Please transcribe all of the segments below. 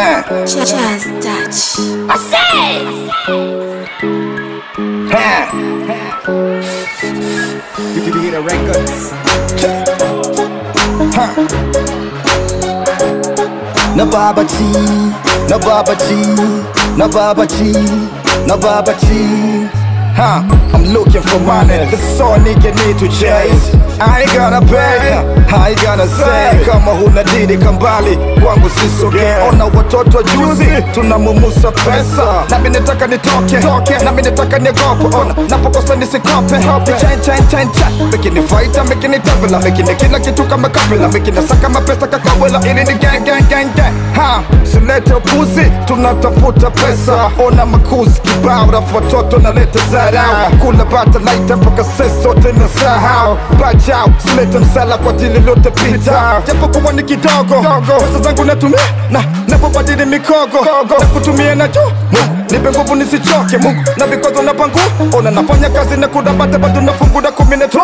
Just touch. I say. You can get a record. Na babaji, na babaji, na babaji, na babaji. I'm looking for money. That's all nigga need to chase. I ain't gonna pay, I ain't gonna say. Kama huna didi kambali kwangu sisogee. Ona watoto juzi tunamumusa pesa. Nami nataka nitoke, nami nataka niogope. Ona napokosa nisikope. Chain Mekini fighter, mekini tabela, mekini kila kitu kama kabila. Mekini saka mapesa kakawela. Ili ni gang. Silete upuzi, tunatafuta pesa. Ona makuzi kibao, rafu watoto naleta zarao. Kula bata laita mpaka sisi sote nasahau. Sileta msala kwa tililote pita. Japo kuwa ni kidogo, pesa zangu natumia na napobadili mikogo. Na kutumia na juu Mungu, nipe nguvu nisichoke Mungu. Na bikozo na pangu, ona nafanya kazi na kudabate batu na fungu na kuminetro.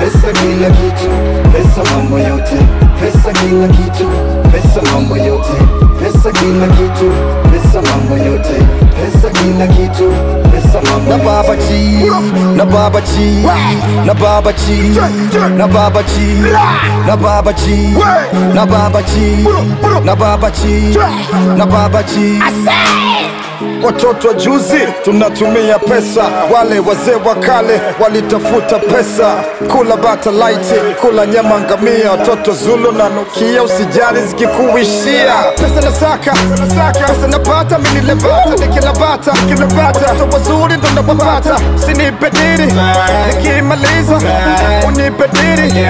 Pesa kila kitu, pesa mambo yote. Pesa kila kitu, pesa mambo yote. Pesa kila kitu, pesa mambo yote. Pesa kila kitu, pesa mambo yote. Na babaji, na babaji, na babaji, na babaji, na babaji, na babaji, na babaji, na babaji. Watoto juzi tunatumia pesa, wale wazee wa kale walitafuta pesa. Kula bata laiti, kula nyama ngamia. Watoto Zulu na nukia, usijali zikikuishia. Pesa nasaka, pesa napata, mimi nilipata, nikilabata. Watoto wazuri ndo napapata, usinipe diri, nikimaliza unipe diri.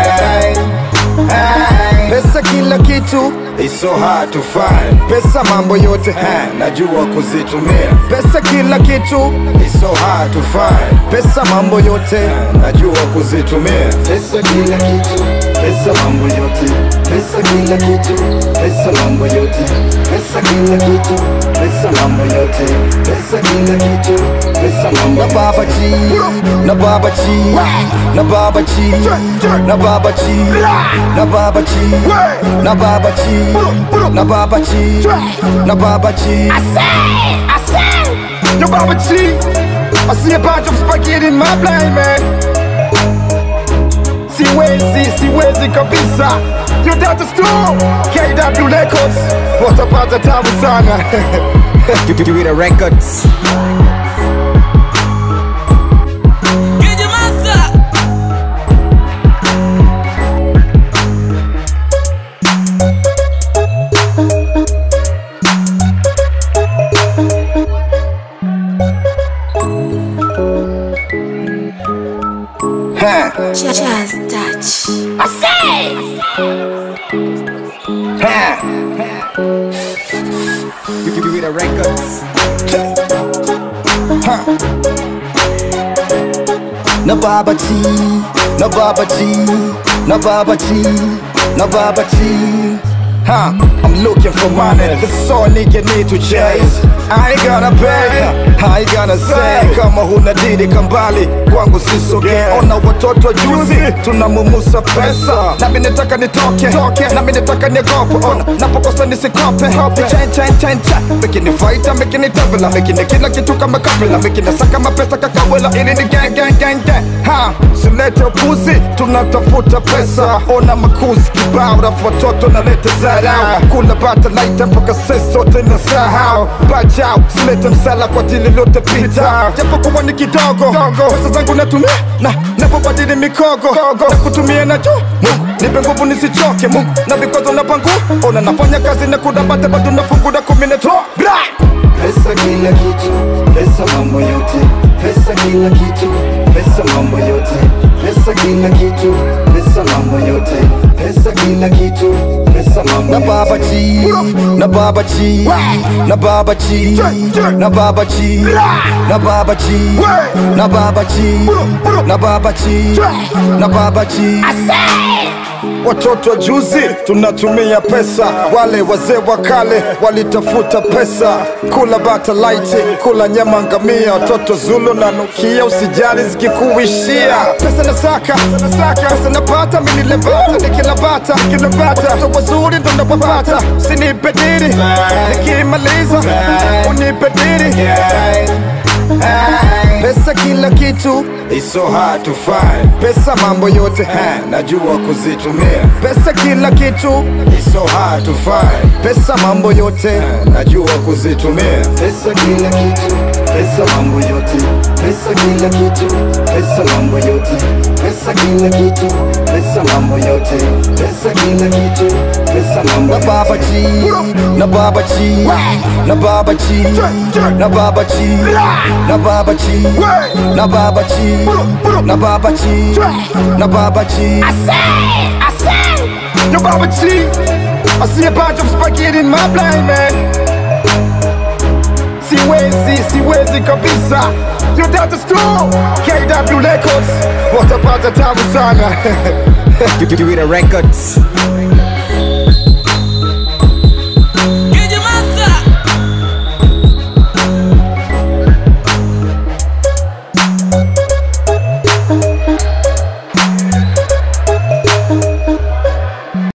Pesa kila kitu, it's so hard to find. Pesa mambo yote, najua kuzitumia. Pesa kila kitu, it's so hard to find. Pesa mambo yote, najua kuzitumia. Pesa kila kitu, pesa mambo yote. Pesa kila kitu, pesa mambo yote. Pesa kila kitu, pesa mambo yote. Pesa kila kitu, pesa mambo yote. Na babaji, na babaji, na babaji, na babaji, na babaji, na babaji. Na babaji, na babaji. I say, no babaji. I see a bunch of spaghetti in my blind man. Siwezi kabisa. You data store, KW Records. What about the tabu sana? Give me the records. Just touch. I say. You can do it a records. Na babaji, na babaji, na babaji, na babaji. I'm looking for money. That's all nigga need to chase. I ain't gonna pay, I ain't gonna say. Kama huna didi kambali kwangu sisogee. Ona watoto juzi tunamumusa pesa. Nami nataka nitoke, nami nataka niogope. Ona napokosa nisikope. Chain Mekini fighter, mekini tabela, mekini kila kitu kama kabila. Mekini saka mapesa kakawela. Ili ni gang. Silete upuzi, tunatafuta pesa. Ona makuzi kibao, rafu watoto naleta zarao. Kula bata laita mpaka sisi sote nasahau. Silete msala kwa tililote pita. Japo kuwa ni kidogo, pesa zangu natumia na napobadili mikogo. Na kutumia na juu Mungu, nipe nguvu nisichoke Mungu. Na bikozo na pangu, ona nafanya kazi na kudabate batu na fungu na kuminetro. Pesa kila kitu, pesa mambo yote. Pesa kila kitu, pesa mambo yote. Pesa kila kitu, pesa mambo yote. Pesa kila kitu, pesa mambo yote. Na babaji, na babaji, na babaji, na babaji, na babaji, na babaji, na babaji, na babaji. I say. watoto juzi tunatumia pesa, wale wazee wa kale walitafuta pesa, kula batalaiti, kula nyama ngamia, watoto Zulu na nukia, usijali zikikuishia. Pesa nasaka, pesa napata, mimi lebata, nikilabata, watoto wazuri ndo napapata, usinipe diri, nikimaliza unipe diri. Pesa kila kitu, it's so hard to find. Pesa mambo yote, najua kuzitumia. Pesa kila kitu, it's so hard to find. Pesa mambo yote, najua kuzitumia. Pesa kila kitu, pesa mambo yote. Pesa kila kitu, pesa mambo yote. Pesa kila kitu, pesa mambo yote. Pesa kila kitu, pesa mambo yote. Na baba chi I say, no baba chi. I see a bunch of spaghetti in my blind man. Siwezi kabisa. Yo that is true. KW Records. What about the time sana? You do it a records.